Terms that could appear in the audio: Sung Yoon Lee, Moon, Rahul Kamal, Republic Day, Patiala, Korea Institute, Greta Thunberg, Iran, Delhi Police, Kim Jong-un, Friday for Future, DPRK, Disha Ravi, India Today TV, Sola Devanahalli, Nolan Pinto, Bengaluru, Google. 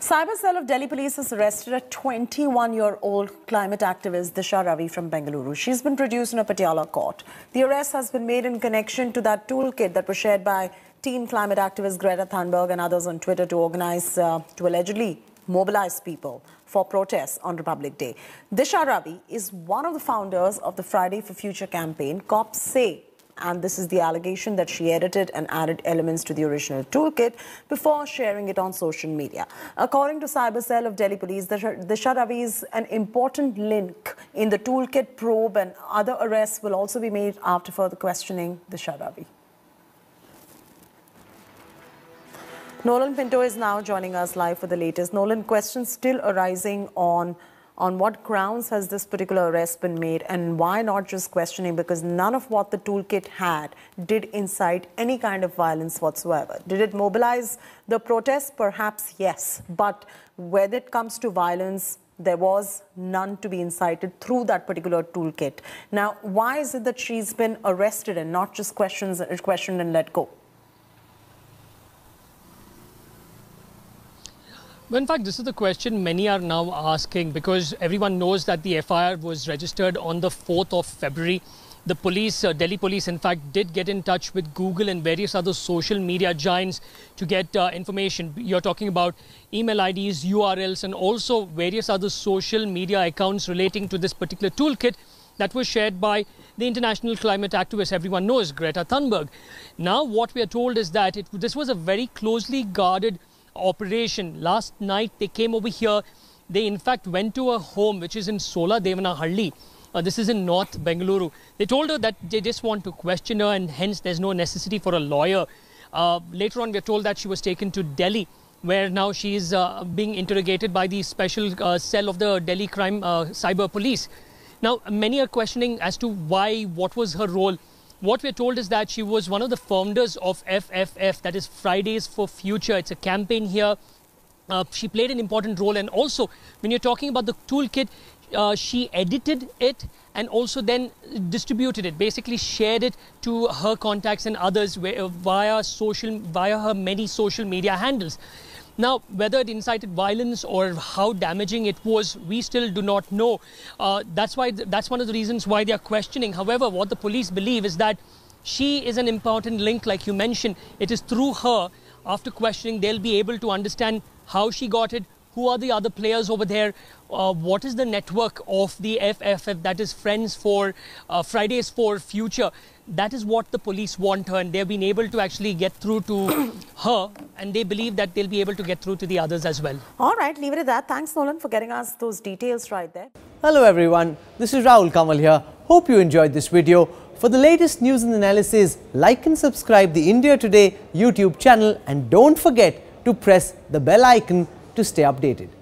Cyber cell of Delhi Police has arrested a 21-year-old climate activist, Disha Ravi from Bengaluru. She's been produced in a Patiala court. The arrest has been made in connection to that toolkit that was shared by teen climate activist Greta Thunberg and others on Twitter to organize, to allegedly mobilize people for protests on Republic Day. Disha Ravi is one of the founders of the Friday for Future campaign, cops say. And this is the allegation that she edited and added elements to the original toolkit before sharing it on social media. According to Cyber Cell of Delhi Police, Disha Ravi is an important link in the toolkit probe, and other arrests will also be made after further questioning Disha Ravi. Nolan Pinto is now joining us live for the latest. Nolan, questions still arising on what grounds has this particular arrest been made, and why not just questioning? Because none of what the toolkit had did incite any kind of violence whatsoever. Did it mobilize the protests? Perhaps yes. But when it comes to violence, there was none to be incited through that particular toolkit. Now, why is it that she's been arrested and not just questioned and let go? In fact, this is the question many are now asking, because everyone knows that the FIR was registered on the 4th of February. The police, Delhi police, in fact, did get in touch with Google and various other social media giants to get information. You're talking about email IDs, URLs, and also various other social media accounts relating to this particular toolkit that was shared by the international climate activist, everyone knows, Greta Thunberg. Now, what we are told is that this was a very closely guarded operation. Last night they came over here. They in fact went to a home which is in Sola Devanahalli. This is in North Bengaluru. They told her that they just want to question her, and hence there's no necessity for a lawyer. Later on, we're told that she was taken to Delhi, where now she is being interrogated by the special cell of the Delhi crime cyber police. Now, many are questioning as to why, what was her role. What we're told is that she was one of the founders of FFF, that is Fridays for Future. It's a campaign here. She played an important role. And also, when you're talking about the toolkit, she edited it and also then distributed it, basically shared it to her contacts and others via her many social media handles. Now, whether it incited violence or how damaging it was, we still do not know. That's one of the reasons why they are questioning. However, what the police believe is that she is an important link, like you mentioned. It is through her, after questioning, they'll be able to understand how she got it, who are the other players over there, what is the network of the FFF, that is Fridays for Future. That is what the police want her, and they've been able to actually get through to her, and they believe that they'll be able to get through to the others as well. All right, leave it at that. Thanks, Nolan, for getting us those details right there. Hello, everyone. This is Rahul Kamal here. Hope you enjoyed this video. For the latest news and analysis, like and subscribe the India Today YouTube channel, and don't forget to press the bell icon to stay updated.